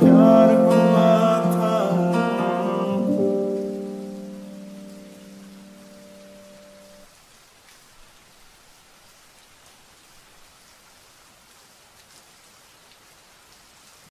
Yeah.